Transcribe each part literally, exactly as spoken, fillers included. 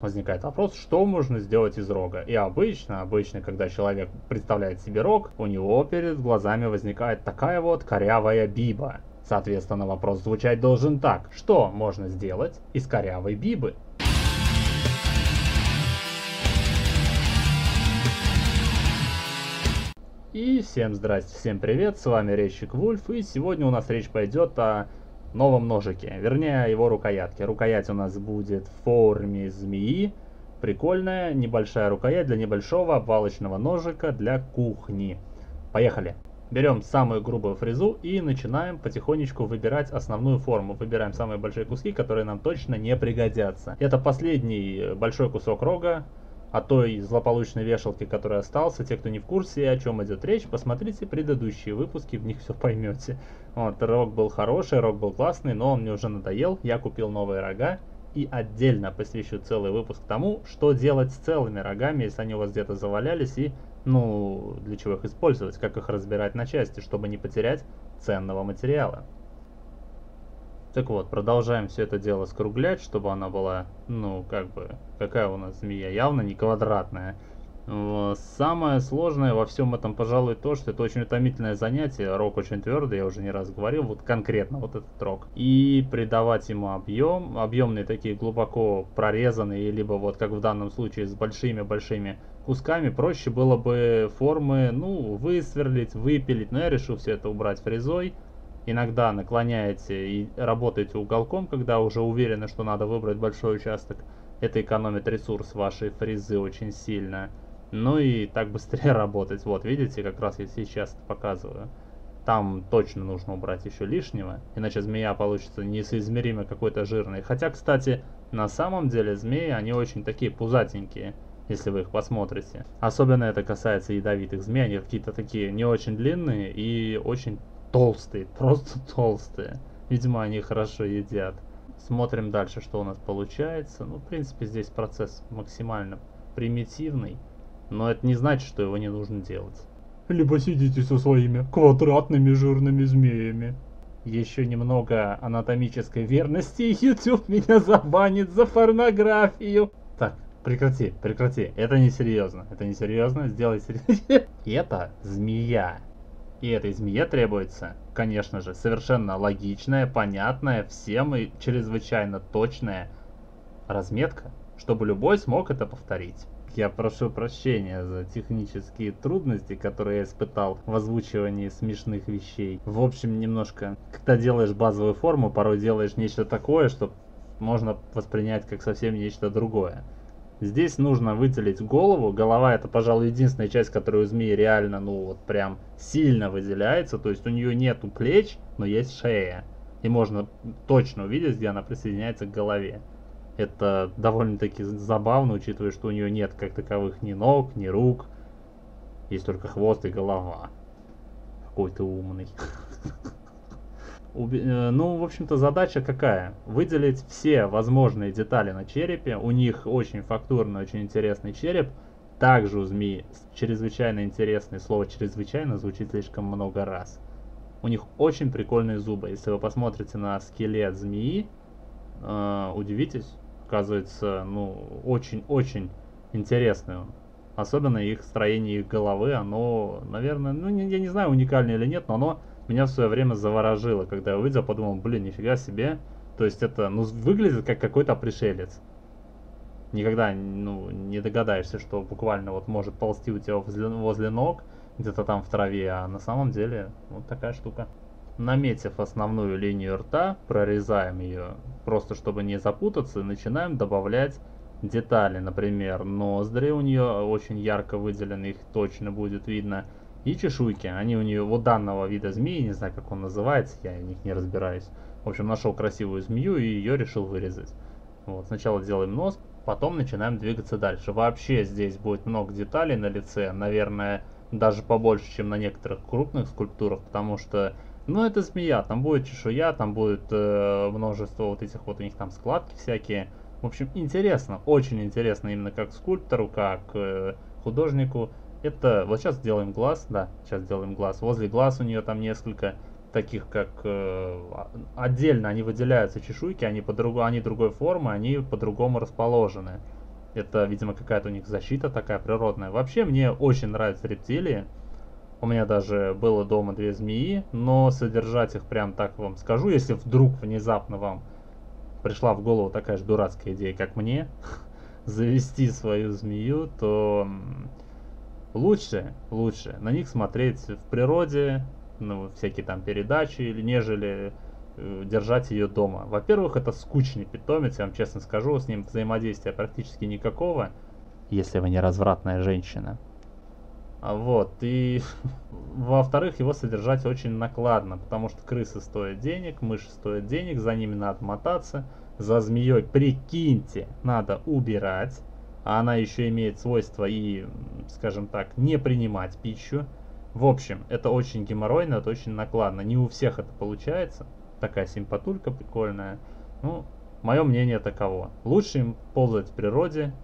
Возникает вопрос, что можно сделать из рога. И обычно, обычно, когда человек представляет себе рог, у него перед глазами возникает такая вот корявая биба. Соответственно, вопрос звучать должен так. Что можно сделать из корявой бибы? И всем здрасте, всем привет, с вами Резчик Вульф, и сегодня у нас речь пойдет о новом ножике, вернее его рукоятке. Рукоять у нас будет в форме змеи, прикольная небольшая рукоять для небольшого обвалочного ножика для кухни. Поехали! Берем самую грубую фрезу и начинаем потихонечку выбирать основную форму. Выбираем самые большие куски, которые нам точно не пригодятся. Это последний большой кусок рога от той злополучной вешалки, которая остался. Те, кто не в курсе, о чем идет речь, посмотрите предыдущие выпуски, в них все поймете. Вот, рог был хороший, рог был классный, но он мне уже надоел, я купил новые рога. И отдельно посвящу целый выпуск тому, что делать с целыми рогами, если они у вас где-то завалялись, и, ну, для чего их использовать, как их разбирать на части, чтобы не потерять ценного материала. Так вот, продолжаем все это дело скруглять, чтобы она была, ну, как бы, какая у нас змея, явно не квадратная. Самое сложное во всем этом, пожалуй, то, что это очень утомительное занятие. Рог очень твердый, я уже не раз говорил, вот конкретно вот этот рог. И придавать ему объем, объемные такие глубоко прорезанные, либо вот как в данном случае с большими-большими кусками, проще было бы формы, ну, высверлить, выпилить. Но я решил все это убрать фрезой. Иногда наклоняете и работаете уголком, когда уже уверены, что надо выбрать большой участок. Это экономит ресурс вашей фрезы очень сильно. Ну и так быстрее работать. Вот, видите, как раз я сейчас показываю. Там точно нужно убрать еще лишнего, иначе змея получится несоизмеримо какой-то жирной. Хотя, кстати, на самом деле змеи, они очень такие пузатенькие, если вы их посмотрите. Особенно это касается ядовитых змей. Они какие-то такие не очень длинные и очень толстые, просто толстые. Видимо, они хорошо едят. Смотрим дальше, что у нас получается. Ну, в принципе, здесь процесс максимально примитивный. Но это не значит, что его не нужно делать. Либо сидите со своими квадратными жирными змеями. Еще немного анатомической верности, и YouTube меня забанит за порнографию. Так, прекрати, прекрати. Это несерьезно. Это несерьезно. Сделай серьезно. Это змея. И этой змее требуется, конечно же, совершенно логичная, понятная всем и чрезвычайно точная разметка, чтобы любой смог это повторить. Я прошу прощения за технические трудности, которые я испытал в озвучивании смешных вещей. В общем, немножко, когда делаешь базовую форму, порой делаешь нечто такое, что можно воспринять как совсем нечто другое. Здесь нужно выделить голову. Голова — это, пожалуй, единственная часть, которая у змеи реально, ну вот прям сильно выделяется. То есть у нее нету плеч, но есть шея. И можно точно увидеть, где она присоединяется к голове. Это довольно-таки забавно, учитывая, что у нее нет как таковых ни ног, ни рук. Есть только хвост и голова. Какой ты умный. Ну, в общем-то, задача какая? Выделить все возможные детали на черепе. У них очень фактурный, очень интересный череп. Также у змеи чрезвычайно интересный. Слово «чрезвычайно» звучит слишком много раз. У них очень прикольные зубы. Если вы посмотрите на скелет змеи, э, удивитесь. Оказывается, ну, очень-очень интересный он. Особенно их строение их головы. Оно, наверное, ну, я не знаю, уникальное или нет, но оно... меня в свое время заворожило, когда я увидел, подумал, блин, нифига себе. То есть это, ну, выглядит как какой-то пришелец. Никогда, ну, не догадаешься, что буквально вот может ползти у тебя возле, возле ног, где-то там в траве, а на самом деле вот такая штука. Наметив основную линию рта, прорезаем ее, просто чтобы не запутаться, начинаем добавлять детали. Например, ноздри у нее очень ярко выделены, их точно будет видно. И чешуйки, они у нее вот данного вида змеи, не знаю, как он называется, я в них не разбираюсь. В общем, нашел красивую змею и ее решил вырезать. Вот, сначала делаем нос, потом начинаем двигаться дальше. Вообще здесь будет много деталей на лице, наверное, даже побольше, чем на некоторых крупных скульптурах, потому что, ну, это змея, там будет чешуя, там будет э, множество вот этих вот, у них там складки всякие. В общем, интересно, очень интересно именно как скульптору, как э, художнику. Это вот сейчас делаем глаз, да, сейчас делаем глаз. Возле глаз у нее там несколько таких, как э, отдельно они выделяются чешуйки, они по-другому, они другой формы, они по-другому расположены. Это, видимо, какая-то у них защита такая природная. Вообще, мне очень нравятся рептилии. У меня даже было дома две змеи, но содержать их, прям так вам скажу, если вдруг внезапно вам пришла в голову такая же дурацкая идея, как мне, завести свою змею, то лучше, лучше на них смотреть в природе, ну, всякие там передачи, нежели держать ее дома. Во-первых, это скучный питомец, я вам честно скажу, с ним взаимодействия практически никакого, если вы не развратная женщина. Вот, и во-вторых, его содержать очень накладно, потому что крысы стоят денег, мыши стоят денег, за ними надо мотаться, за змеей, прикиньте, надо убирать, а она еще имеет свойство и, скажем так, не принимать пищу. В общем, это очень геморройно, это очень накладно, не у всех это получается, такая симпатулька прикольная, ну, мое мнение таково, лучше им ползать в природе,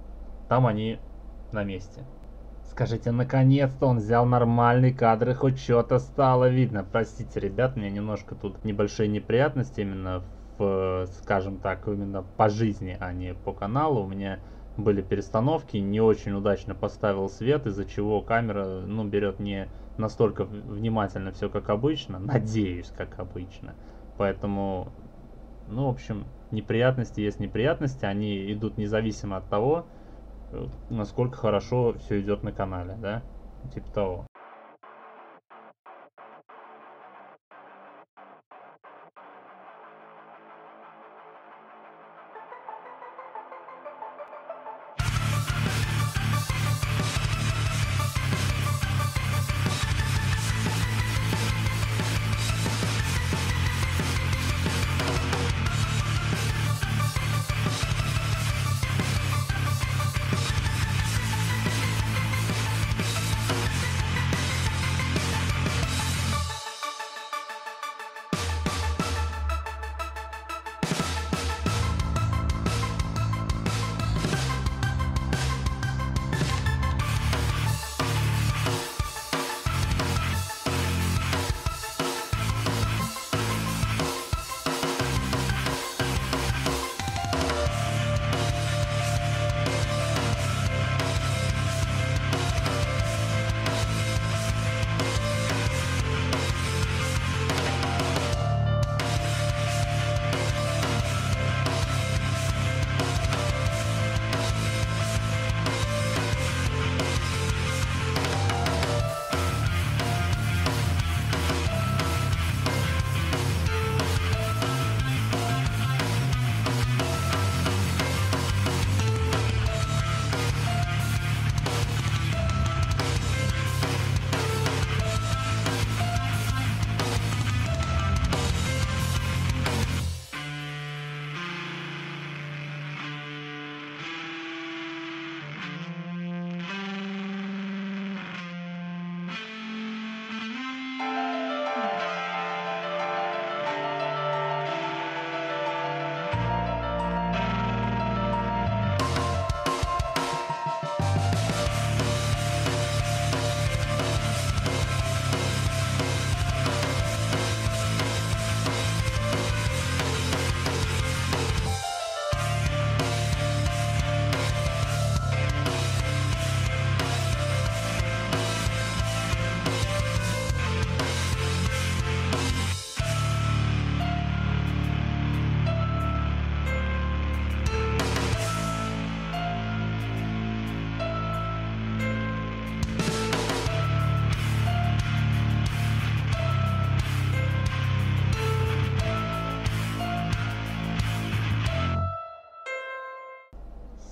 там они на месте. Скажите, наконец-то он взял нормальный кадр, и хоть что-то стало видно. Простите, ребят, у меня немножко тут небольшие неприятности именно в, скажем так, именно по жизни, а не по каналу. У меня были перестановки, не очень удачно поставил свет, из-за чего камера, ну, берет не настолько внимательно все, как обычно. Надеюсь, как обычно. Поэтому, ну, в общем, неприятности есть неприятности, они идут независимо от того, насколько хорошо все идет на канале, да, типа того.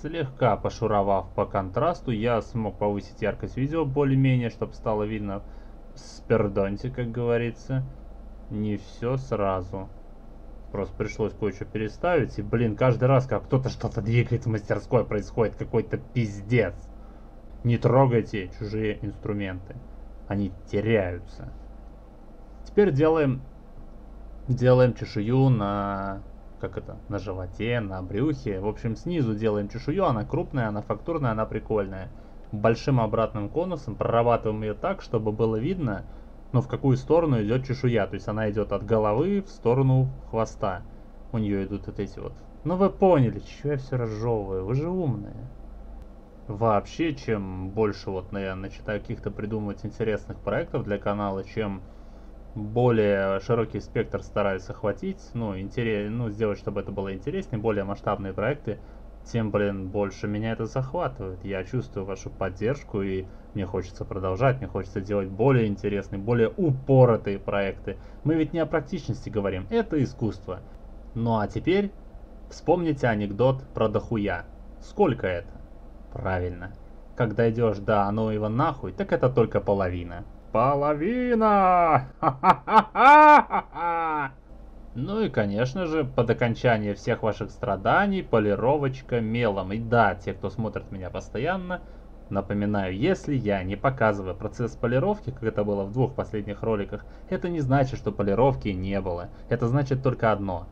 Слегка пошуровав по контрасту, я смог повысить яркость видео более-менее, чтобы стало видно с пердонти, как говорится. Не все сразу. Просто пришлось кое-что переставить. И, блин, каждый раз, как кто-то что-то двигает в мастерской, происходит какой-то пиздец. Не трогайте чужие инструменты. Они теряются. Теперь делаем, делаем чешую на... как это, на животе, на брюхе. В общем, снизу делаем чешую, она крупная, она фактурная, она прикольная. Большим обратным конусом прорабатываем ее так, чтобы было видно, ну, в какую сторону идет чешуя. То есть она идет от головы в сторону хвоста. У нее идут вот эти вот. Ну вы поняли, чего я все разжевываю, вы же умные. вообще, чем больше вот, наверное, начинаю каких-то придумывать интересных проектов для канала, чем более широкий спектр стараюсь охватить, ну, интерес, ну, сделать, чтобы это было интереснее, более масштабные проекты, тем, блин, больше меня это захватывает. Я чувствую вашу поддержку, и мне хочется продолжать, мне хочется делать более интересные, более упоротые проекты. Мы ведь не о практичности говорим, это искусство. Ну а теперь вспомните анекдот про дохуя. Сколько это? Правильно. Когда идешь до «ну его нахуй», так это только половина. Половина! Ха-ха-ха-ха-ха! Ну и, конечно же, под окончание всех ваших страданий полировочка мелом. И да, те, кто смотрит меня постоянно, напоминаю, если я не показываю процесс полировки, как это было в двух последних роликах, это не значит, что полировки не было. Это значит только одно.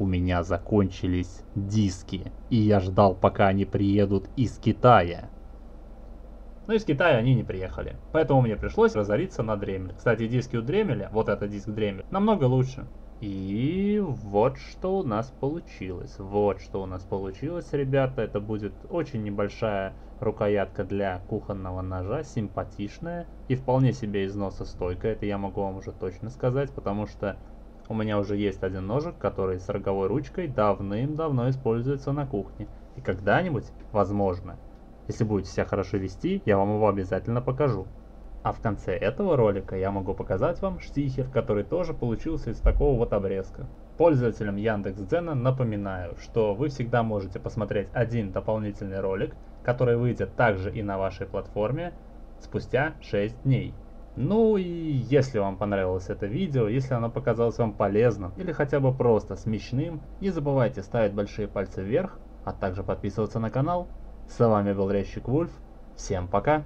У меня закончились диски, и я ждал, пока они приедут из Китая. Но из Китая они не приехали. Поэтому мне пришлось разориться на Дремель. Кстати, диски у Дремеля, вот это диск Дремель, намного лучше. И вот что у нас получилось. Вот что у нас получилось, ребята. Это будет очень небольшая рукоятка для кухонного ножа. Симпатичная и вполне себе износостойкая. Это я могу вам уже точно сказать, потому что у меня уже есть один ножик, который с роговой ручкой давным-давно используется на кухне. И когда-нибудь, возможно, если будете себя хорошо вести, я вам его обязательно покажу. А в конце этого ролика я могу показать вам штихер, который тоже получился из такого вот обрезка. Пользователям Яндекс.Дзена напоминаю, что вы всегда можете посмотреть один дополнительный ролик, который выйдет также и на вашей платформе спустя шесть дней. Ну и если вам понравилось это видео, если оно показалось вам полезным или хотя бы просто смешным, не забывайте ставить большие пальцы вверх, а также подписываться на канал. С вами был Резчик Вульф. Всем пока!